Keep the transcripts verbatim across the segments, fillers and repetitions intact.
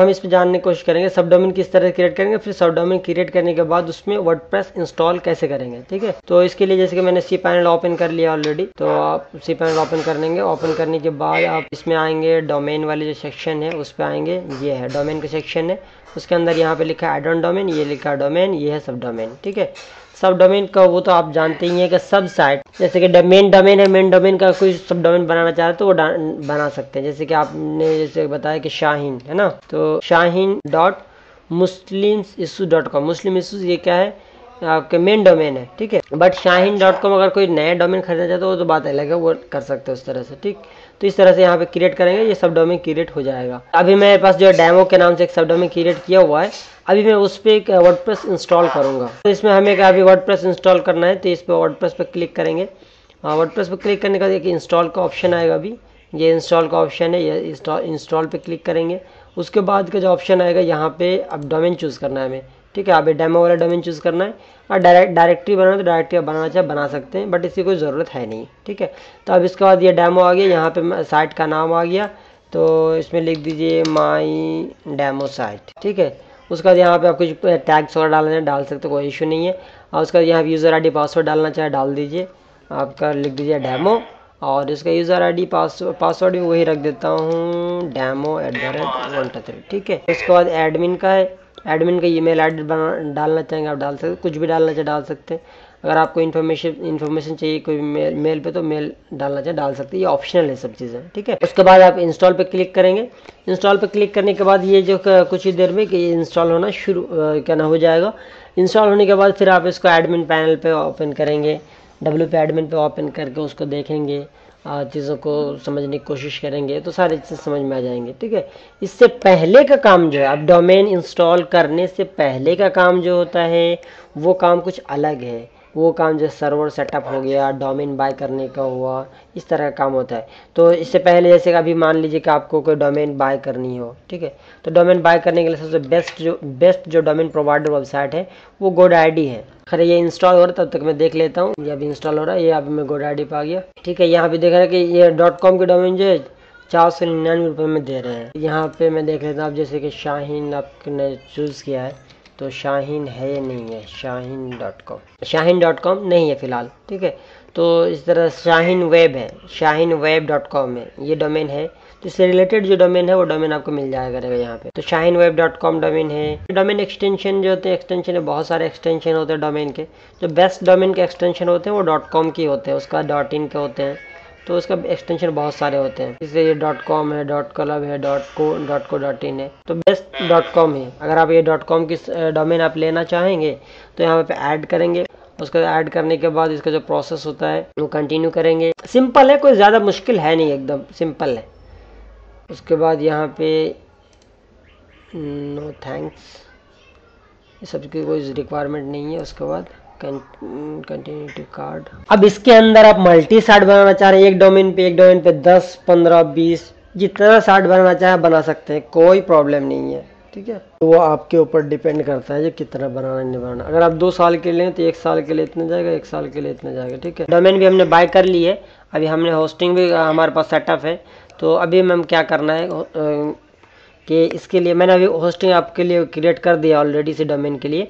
हम इसमें जानने की कोशिश करेंगे सबडोमेन किस तरह क्रिएट करेंगे, फिर सबडोमेन क्रिएट करने के बाद उसमें वर्डप्रेस इंस्टॉल कैसे करेंगे। ठीक है, तो इसके लिए जैसे कि मैंने cPanel ओपन कर लिया ऑलरेडी, तो आप cPanel ओपन कर लेंगे। ओपन करने के बाद आप इसमें आएंगे, डोमेन वाले जो सेक्शन है उस पर आएंगे। ये है डोमेन का सेक्शन है, उसके अंदर यहाँ पे लिखा है एड ऑन डोमेन, ये लिखा डोमेन, ये है सब डोमेन। ठीक है, सब डोमेन का वो तो आप जानते ही हैं कि सब साइट, जैसे कि मेन डोमेन है, मेन डोमेन का कोई सब डोमेन बनाना चाहे तो वो बना सकते हैं। जैसे कि आपने जैसे बताया कि शाहीन है ना, तो Shaheen dot Muslim issue dot com, Muslim issues ये क्या है आपके मेन डोमेन है। ठीक है, बट शाहीन डॉट कॉम अगर कोई नया डोमेन खरीदना चाहता है वो तो बात अलग है, वो कर सकते हैं उस तरह से। ठीक, तो इस तरह से यहाँ पे क्रिएट करेंगे, ये सब डोमेन क्रिएट हो जाएगा। अभी मेरे पास जो डेमो के नाम से एक सब डोमेन क्रिएट किया हुआ है, अभी मैं उस पर एक वर्डप्रेस इंस्टॉल करूँगा। तो इसमें हमें अभी वर्डप्रेस इंस्टॉल करना है, तो इस पर वर्डप्रेस पर क्लिक करेंगे। वर्डप्रेस पर क्लिक करने के बाद एक इंस्टॉल का ऑप्शन आएगा। अभी ये इंस्टॉल का ऑप्शन है, ये इंस्टॉल इंस्टॉल पर क्लिक करेंगे। उसके बाद का जो ऑप्शन आएगा यहाँ पे अब डोमेन चूज़ करना है हमें। ठीक है, अभी डेमो वाला डोमेन चूज़ करना है, और डायरेक्ट डायरेक्टरी बनाना तो डायरेक्टरी आप बनाना चाहे बना सकते हैं, बट इसकी कोई ज़रूरत है नहीं। ठीक है, तो अब इसके बाद ये डेमो आ गया, यहाँ पे साइट का नाम आ गया, तो इसमें लिख दीजिए माई डेमो साइट। ठीक है, उसके बाद यहाँ पे आप कुछ टैग्स वगैरह डालना है डाल सकते, कोई इशू नहीं है। और उसके बाद यहाँ पर यूज़र आई डी पासवर्ड डालना चाहे डाल दीजिए, आपका लिख दीजिए डैमो, और इसका user I D password password भी वही रख देता हूँ, demo at the rate one two three. ठीक है, उसके बाद एडमिन का है, एडमिन का ईमेल आईडी बना डालना चाहेंगे आप डाल सकते, कुछ भी डालना चाहे डाल सकते हैं। अगर आपको इन्फॉर्मेशन इन्फॉर्मेशन चाहिए कोई मेल मेल पे तो मेल डालना चाहे डाल सकते हैं, ये ऑप्शनल है सब चीज़ें। ठीक है, उसके बाद आप इंस्टॉल पे क्लिक करेंगे। इंस्टॉल पे क्लिक करने के बाद ये जो कुछ ही देर में कि इंस्टॉल होना शुरू करना हो जाएगा। इंस्टॉल होने के बाद फिर आप इसको एडमिन पैनल पर ओपन करेंगे, डब्ल्यू पे एडमिन पे ओपन करके उसको देखेंगे, चीज़ों को समझने की कोशिश करेंगे, तो सारी चीज़ें समझ में आ जाएंगे। ठीक है, इससे पहले का काम जो है, अब डोमेन इंस्टॉल करने से पहले का काम जो होता है वो काम कुछ अलग है। वो काम जो सर्वर सेटअप हो गया, डोमेन बाय करने का हुआ, इस तरह का काम होता है। तो इससे पहले जैसे अभी मान लीजिए कि आपको कोई डोमेन बाय करनी हो, ठीक है, तो डोमेन बाय करने के लिए सबसे बेस्ट जो बेस्ट जो डोमेन प्रोवाइडर वेबसाइट है वो गोडैडी है। खैर ये इंस्टॉल हो रहा है, तब तक मैं देख लेता हूँ। ये अभी इंस्टॉल हो रहा है, ये अभी मैं गोडैडी पे आ गया। ठीक है, यहाँ पे देख रहा है कि ये डॉट कॉम के डोमेन जो है चार सौ निन्यानवे रुपये में दे रहे हैं। यहाँ पे मैं देख लेता हूँ, आप जैसे कि शाहीन आपने चूज़ किया है, तो शाहीन है नहीं है, Shaheen dot com Shaheen dot com नहीं है फिलहाल। ठीक है, तो इस तरह शाहीन वेब है, शाहीन वेब डॉट कॉम है, ये डोमेन है। तो इससे रिलेटेड जो डोमेन है वो डोमेन आपको मिल जाएगा रहेगा यहाँ पे। तो Shaheen web dot com domain है। डोमेन एक्सटेंशन जो होते हैं, एक्सटेंशन है बहुत सारे एक्सटेंशन होते हैं डोमेन के। जो बेस्ट डोमेन के एक्सटेंशन होते हैं वो डॉट कॉम के होते हैं, उसका डॉट इन के होते हैं, तो उसका एक्सटेंशन बहुत सारे होते हैं। जैसे ये डॉट कॉम है, डॉट क्लब है, dot co dot co dot in है, तो बेस्ट डॉट कॉम है। अगर आप ये डॉट कॉम की डोमेन आप लेना चाहेंगे तो यहाँ पे ऐड करेंगे, उसको ऐड करने के बाद इसका जो प्रोसेस होता है वो कंटिन्यू करेंगे। सिंपल है, कोई ज़्यादा मुश्किल है नहीं, एकदम सिंपल है। उसके बाद यहाँ पे नो थैंक्स, ये सब की कोई रिक्वायरमेंट नहीं है। उसके बाद कंटिन्यूटी कार्ड, अब इसके अंदर आप मल्टी साइट बनाना चाह रहे हैं, एक डोमेन पे एक डोमेन पे दस पंद्रह बीस जितना साइट बनाना चाहे बना सकते हैं, कोई प्रॉब्लम नहीं है। ठीक है, तो वो आपके ऊपर डिपेंड करता है जो कितना बनाना नहीं बनाना। अगर आप दो साल के लें तो एक साल के लिए इतना जाएगा, एक साल के लिए इतना जाएगा। ठीक है, डोमेन भी हमने बाय कर ली है, अभी हमने होस्टिंग भी हमारे पास सेटअप है। तो अभी मैम क्या करना है कि इसके लिए मैंने अभी होस्टिंग आपके लिए क्रिएट कर दिया ऑलरेडी इसी डोमेन के लिए।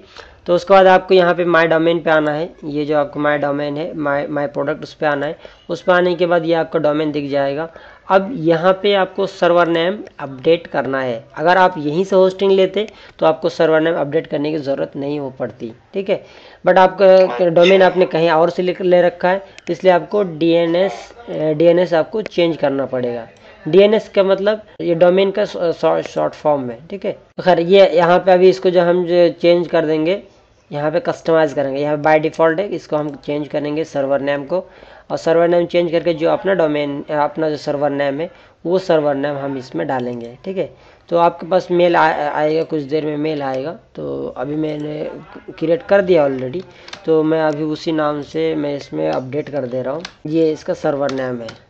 तो उसके बाद आपको यहाँ पे माय डोमेन पे आना है, ये जो आपको माय डोमेन है, माय माय प्रोडक्ट उस पे आना है। उस पे आने के बाद ये आपका डोमेन दिख जाएगा। अब यहाँ पे आपको सर्वर नेम अपडेट करना है। अगर आप यहीं से होस्टिंग लेते तो आपको सर्वर नेम अपडेट करने की ज़रूरत नहीं हो पड़ती। ठीक है, बट आपका डोमेन आपने कहीं और से ले रखा है, इसलिए आपको D N S D N S आपको चेंज करना पड़ेगा। डीएनएस का मतलब ये डोमेन का शॉर्ट फॉर्म है। ठीक है, खैर ये यहाँ पे अभी इसको जो हम जो चेंज कर देंगे, यहाँ पे कस्टमाइज़ करेंगे, यहाँ पे बाय डिफ़ॉल्ट है, इसको हम चेंज करेंगे सर्वर नेम को। और सर्वर नेम चेंज करके जो अपना डोमेन अपना जो सर्वर नेम है वो सर्वर नेम हम इसमें डालेंगे। ठीक है, तो आपके पास मेल आ, आएगा कुछ देर में मेल आएगा। तो अभी मैंने क्रिएट कर दिया ऑलरेडी, तो मैं अभी उसी नाम से मैं इसमें अपडेट कर दे रहा हूँ। ये इसका सर्वर नेम है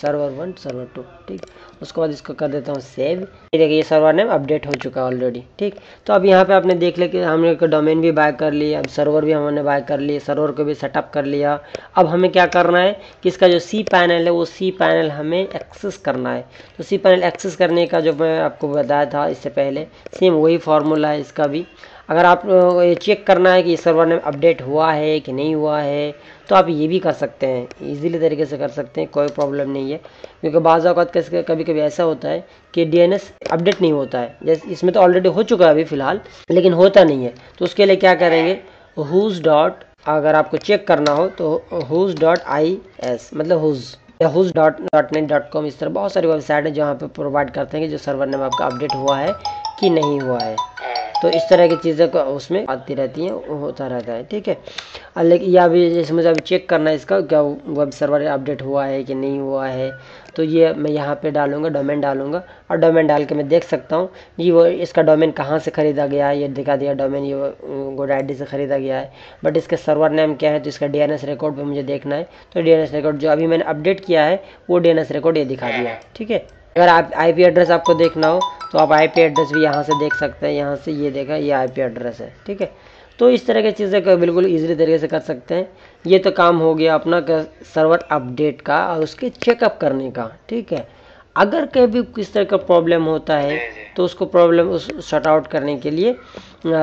सर्वर वन सर्वर टू। ठीक, उसके बाद इसको कर देता हूँ सेव। ये देखिए ये सर्वर नेम अपडेट हो चुका है ऑलरेडी। ठीक, तो अब यहाँ पे आपने देख लिया कि हमने डोमेन भी बाय कर लिया, अब सर्वर भी हमने बाय कर लिया, सर्वर को भी सेटअप कर लिया। अब हमें क्या करना है कि इसका जो सी पैनल है वो सी पैनल हमें एक्सेस करना है। तो सी पैनल एक्सेस करने का जो मैं आपको बताया था इससे पहले, सेम वही फॉर्मूला है इसका भी। अगर आप ये चेक करना है कि सर्वर नेम अपडेट हुआ है कि नहीं हुआ है तो आप ये भी कर सकते हैं, इजीली तरीके से कर सकते हैं, कोई प्रॉब्लम नहीं है। क्योंकि बाज़ औक़ात कैसे कभी कभी ऐसा होता है कि डीएनएस अपडेट नहीं होता है, जैसे इसमें तो ऑलरेडी हो चुका है अभी फ़िलहाल, लेकिन होता नहीं है। तो उसके लिए क्या करेंगे, whos डॉट, अगर आपको चेक करना हो तो whos डॉट आई एस मतलब whos या whos dot dot net dot com, इस तरह बहुत सारी वेबसाइट है जहाँ पर प्रोवाइड करते हैं कि जो सर्वर नेम आपका अपडेट हुआ है कि नहीं हुआ है। तो इस तरह की चीज़ें उसमें आती रहती हैं, होता रहता है। ठीक है, लेकिन या भी जैसे मुझे अभी चेक करना है इसका क्या वेब सर्वर अपडेट हुआ है कि नहीं हुआ है, तो ये मैं यहाँ पे डालूंगा, डोमेन डालूंगा और डोमेन डाल के मैं देख सकता हूँ कि वो इसका डोमेन कहाँ से ख़रीदा गया है। ये दिखा दिया डोमेन ये गोडैडी से ख़रीदा गया है, बट इसका सर्वर नेम क्या है तो इसका डी एन एस रिकॉर्ड पर मुझे देखना है। तो डी एन एस रिकॉर्ड जो अभी मैंने अपडेट किया है वो डी एन एस रिकॉर्ड ये दिखा दिया। ठीक है, अगर आप आई पी एड्रेस आपको देखना हो तो आप आई पी एड्रेस भी यहाँ से देख सकते हैं, यहाँ से ये देखा ये आई पी एड्रेस है। ठीक है, तो इस तरह की चीज़ें बिल्कुल ईजिली तरीके से कर सकते हैं। ये तो काम हो गया अपना सर्वर अपडेट का और उसके चेकअप करने का। ठीक है, अगर कभी किस तरह का प्रॉब्लम होता है तो उसको प्रॉब्लम उस शॉर्ट आउट करने के लिए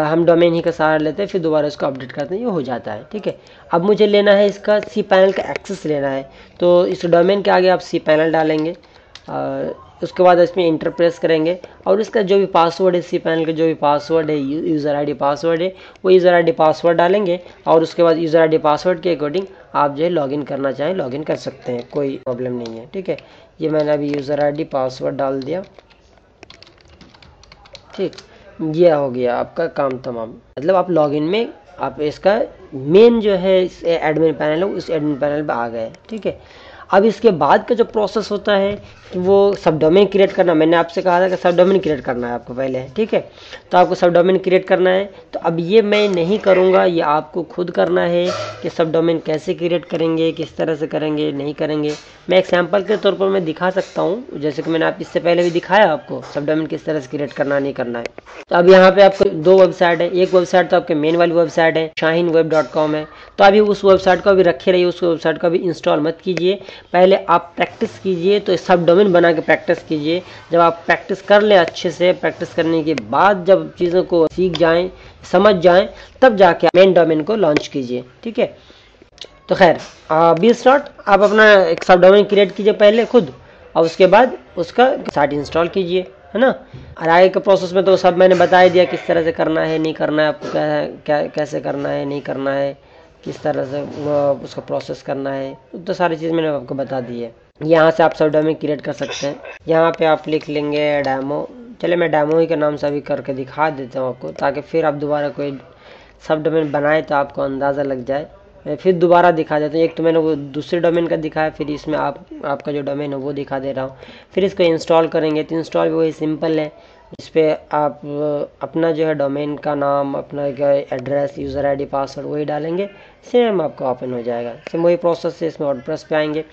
हम डोमेन ही का सहारा लेते हैं, फिर दोबारा इसको अपडेट करते हैं, ये हो जाता है। ठीक है, अब मुझे लेना है इसका सी पैनल का एक्सेस लेना है, तो इस डोमेन के आगे आप सी पैनल डालेंगे और उसके बाद इसमें इंटर प्रेस करेंगे और इसका जो भी पासवर्ड है, सी पैनल का जो भी पासवर्ड है, यूज़र आईडी पासवर्ड है, वो यूज़र आईडी पासवर्ड डालेंगे और उसके बाद यूज़र आईडी पासवर्ड के अकॉर्डिंग आप जो है लॉगिन करना चाहें लॉगिन कर सकते हैं, कोई प्रॉब्लम नहीं है। ठीक है, ये मैंने अभी यूज़र आईडी पासवर्ड डाल दिया। ठीक, यह हो गया आपका काम तमाम, मतलब आप लॉगिन में आप इसका मेन जो है इस एडमिन पैनल है उस एडमिन पैनल पर आ गए। ठीक है, अब इसके बाद का जो प्रोसेस होता है वो सब डोमेन क्रिएट करना, मैंने आपसे कहा था कि सब डोमेन क्रिएट करना है आपको पहले। ठीक है, तो आपको सब डोमेन क्रिएट करना है, तो अब ये मैं नहीं करूँगा, ये आपको खुद करना है कि सब डोमेन कैसे क्रिएट करेंगे, किस तरह से करेंगे, नहीं करेंगे। मैं एग्जाम्पल के तौर पर मैं दिखा सकता हूँ, जैसे कि मैंने आप इससे पहले भी दिखाया आपको सब डोमेन किस तरह से क्रिएट करना नहीं करना है। तो अब यहाँ पर आपको दो वेबसाइट है, एक वेबसाइट तो आपके मेन वाली वेबसाइट है शाहीन वेब डॉट कॉम है, तो अभी उस वेबसाइट को भी रखे रहिए, उस वेबसाइट को भी इंस्टॉल मत कीजिए, पहले आप प्रैक्टिस कीजिए। तो सब डोमेन बना के प्रैक्टिस कीजिए, जब आप प्रैक्टिस कर लें अच्छे से, प्रैक्टिस करने के बाद जब चीज़ों को सीख जाएं, समझ जाएं, तब जाके मेन डोमेन को लॉन्च कीजिए। ठीक है, तो खैर बीस स्लॉट आप अपना एक सब डोमेन क्रिएट कीजिए पहले खुद और उसके बाद उसका साइट इंस्टॉल कीजिए, है ना। और आगे के प्रोसेस में तो सब मैंने बता दिया किस तरह से करना है, नहीं करना है, आपको क्या, क्या कैसे करना है, नहीं करना है, किस तरह से उसका प्रोसेस करना है, तो सारी चीज़ मैंने आपको बता दी है। यहाँ से आप सब डोमेन क्रिएट कर सकते हैं, यहाँ पे आप लिख लेंगे डैमो, चले मैं डैमो ही के नाम से अभी करके दिखा देता हूँ आपको, ताकि फिर आप दोबारा कोई सब डोमेन बनाए तो आपको अंदाज़ा लग जाए। मैं फिर दोबारा दिखा देता हूँ, एक तो मैंने वो दूसरे डोमेन का दिखाया, फिर इसमें आप आपका जो डोमेन है वो दिखा दे रहा हूँ। फिर इसको इंस्टॉल करेंगे तो इंस्टॉल भी वही सिंपल है, इस पर आप अपना जो है डोमेन का नाम, अपना एड्रेस, यूज़र आईडी, पासवर्ड वही डालेंगे, सेम आपका ओपन हो जाएगा। सेम वही प्रोसेस से इसमें वर्डप्रेस पे आएंगे।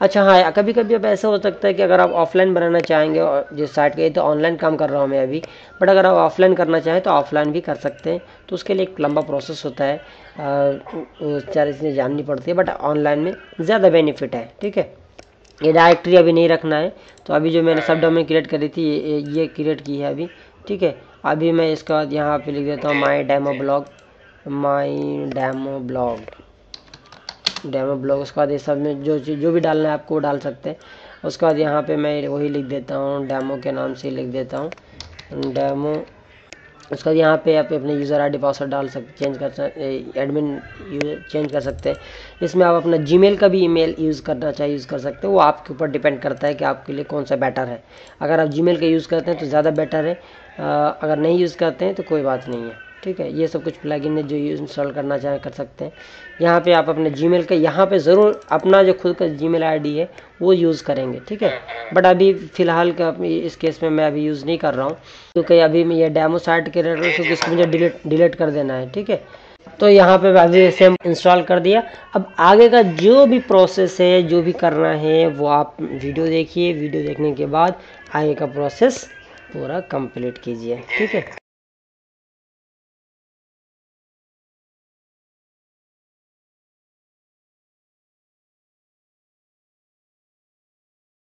अच्छा हाँ, कभी कभी अब ऐसा हो सकता है कि अगर आप ऑफलाइन बनाना चाहेंगे और जिस साइट का, ये तो ऑनलाइन काम कर रहा हूँ मैं अभी, बट अगर आप ऑफलाइन करना चाहें तो ऑफलाइन भी कर सकते हैं, तो उसके लिए एक लंबा प्रोसेस होता है, सारी चीज़ें जाननी पड़ती है, बट ऑनलाइन में ज़्यादा बेनिफिट है। ठीक है, ये डायरेक्टरी अभी नहीं रखना है, तो अभी जो मैंने सब डोमेन क्रिएट करी थी ये ये क्रिएट की है अभी। ठीक है, अभी मैं इसका यहाँ पे लिख देता हूँ my demo blog, my demo blog demo blog उसके बाद ये सब में जो जो भी डालना है आपको वो डाल सकते हैं। उसके बाद यहाँ पे मैं वही लिख देता हूँ, डैमो के नाम से लिख देता हूँ डैमो। उसके बाद यहाँ पे आप अपने यूज़र आईडी पासवर्ड डाल सकते, चेंज कर सकते, एडमिन चेंज कर सकते हैं। इसमें आप अपना जीमेल का भी ईमेल यूज़ करना चाहिए यूज़ कर सकते हैं, वो आपके ऊपर डिपेंड करता है कि आपके लिए कौन सा बेटर है। अगर आप जीमेल का यूज़ करते हैं तो ज़्यादा बेटर है, अगर नहीं यूज़ करते हैं तो कोई बात नहीं है। ठीक है, ये सब कुछ प्लगइन है जो इंस्टॉल करना चाहें कर सकते हैं। यहाँ पे आप अपने जीमेल का, यहाँ पे ज़रूर अपना जो खुद का जीमेल आईडी है वो यूज़ करेंगे। ठीक है, बट अभी फ़िलहाल का इस केस में मैं अभी यूज़ नहीं कर रहा हूँ, क्योंकि अभी मैं ये डैमो साइट के क्योंकि इसको मुझे डिलीट डिलीट कर देना है। ठीक है, तो यहाँ पे वैसे हम इंस्टॉल कर दिया। अब आगे का जो भी प्रोसेस है, जो भी करना है वो आप वीडियो देखिए, वीडियो देखने के बाद आगे का प्रोसेस पूरा कंप्लीट कीजिए, ठीक है।